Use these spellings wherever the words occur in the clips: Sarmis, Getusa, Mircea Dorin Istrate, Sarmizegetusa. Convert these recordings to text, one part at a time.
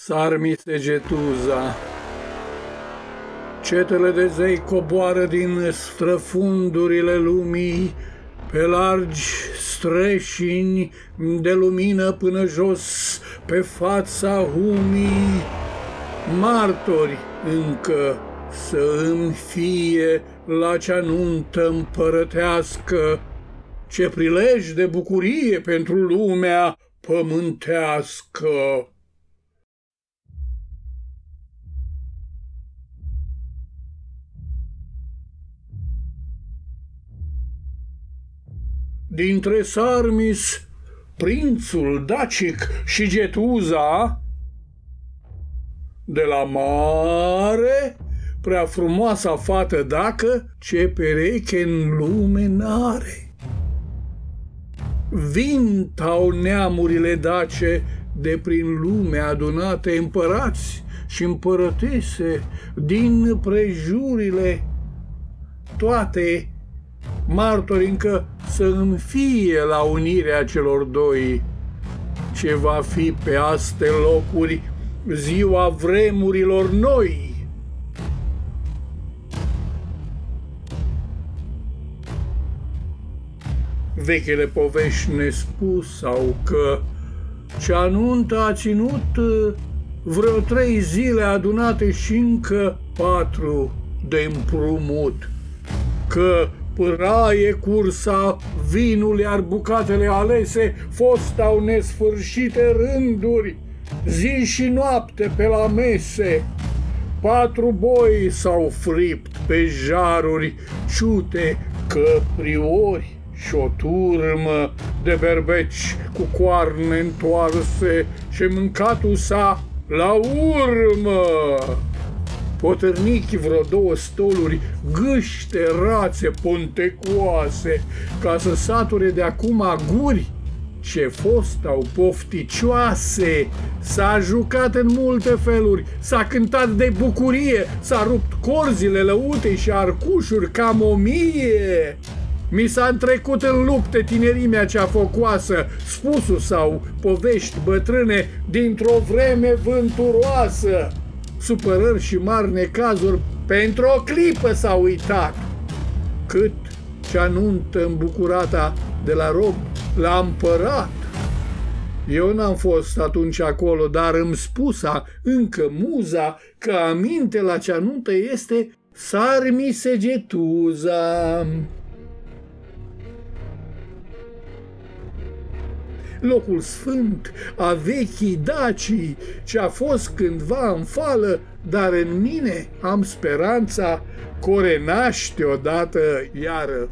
Sarmizegetusa. Cetele de zei coboară din străfundurile lumii, pe largi streșini de lumină până jos, pe fața humii. Martori încă să îmi fie la cea nuntă împărătească, ce prilej de bucurie pentru lumea pământească! Dintre Sarmis, prințul dacic și Getusa, de la mare, prea frumoasa fată dacă, ce pereche în lume n-are. Vint au neamurile dace de prin lume adunate împărați și împărătese din prejurile toate, martori încă să îmi fie la unirea celor doi. Ce va fi pe aste locuri ziua vremurilor noi? Vechile povești ne spusau că cea nuntă a ținut vreo 3 zile adunate și încă 4 de împrumut, că pâraie cursa, vinul, iar bucatele alese fost-au nesfârșite rânduri, zi și noapte pe la mese. 4 boi s-au fript pe jaruri, ciute, căpriori și o turmă de berbeci cu coarne întoarse, și mâncatul s-a la urmă. Potârnichi vreo 2 stoluri, gâște, rațe, pontecoase, ca să sature de acum guri, ce fost-au pofticioase. S-a jucat în multe feluri, s-a cântat de bucurie, s-a rupt corzile, lăutei și arcușuri cam 1000. Mi s-a întrecut în lupte tinerimea cea focoasă, spusul sau povești bătrâne dintr-o vreme vânturoasă. Supărări și mari necazuri pentru o clipă s-au uitat, cât cea nuntă îmbucurata de la rob la împărat. Eu n-am fost atunci acolo, dar îmi spusa încă muza că aminte la cea nuntă este Sarmizegetusa. Locul sfânt a vechii dacii, ce-a fost cândva în fală, dar în mine am speranța că o renaște odată iară.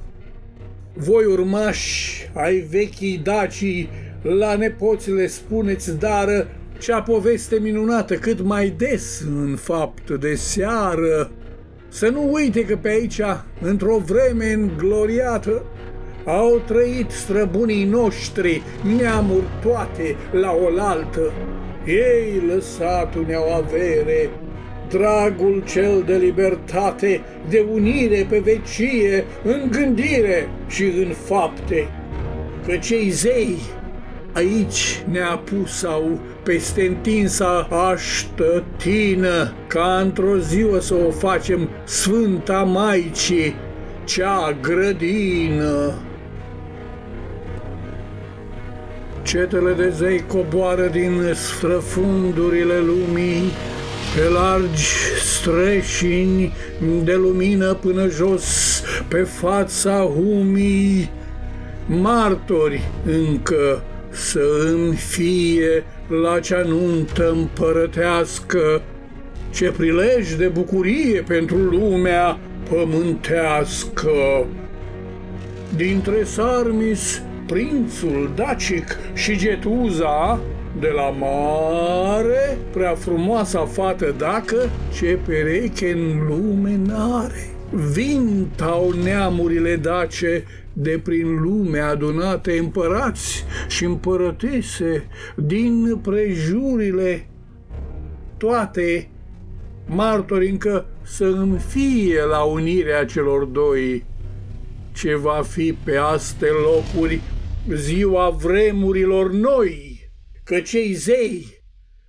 Voi urmași ai vechii dacii, la nepoți le spuneți dară cea poveste minunată, cât mai des în fapt de seară. Să nu uite că pe aici, într-o vreme îngloriată, au trăit străbunii noștri, neamuri toate la oaltă. Ei lăsat ne-au avere, dragul cel de libertate, de unire pe vecie, în gândire și în fapte. Că cei zei aici ne apusau peste întinsa aștătină, ca într-o ziua să o facem Sfânta Maicii, cea grădină. Cetele de zei coboară din străfundurile lumii, pe largi streșini de lumină până jos, pe fața humii. Martori încă să îmi fie la cea nuntă împărătească, ce prilej de bucurie pentru lumea pământească! Dintre Sarmis, prințul dacic și Getusa, de la mare, prea frumoasa fată dacă, ce pereche în lume n-are. Vint au neamurile dace de prin lume adunate împărați și împărătese din prejurile toate, martori încă să îmi fie la unirea celor doi. Ce va fi pe aste locuri ziua vremurilor noi, că cei zei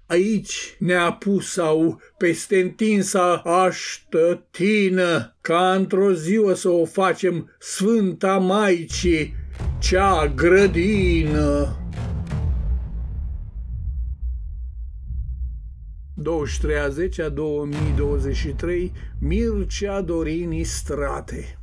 aici ne-a pus sau peste întinsa aștătină, ca într-o ziua să o facem Sfânta Maicii, cea grădină. 23/10/2023, Mircea Dorin Istrate.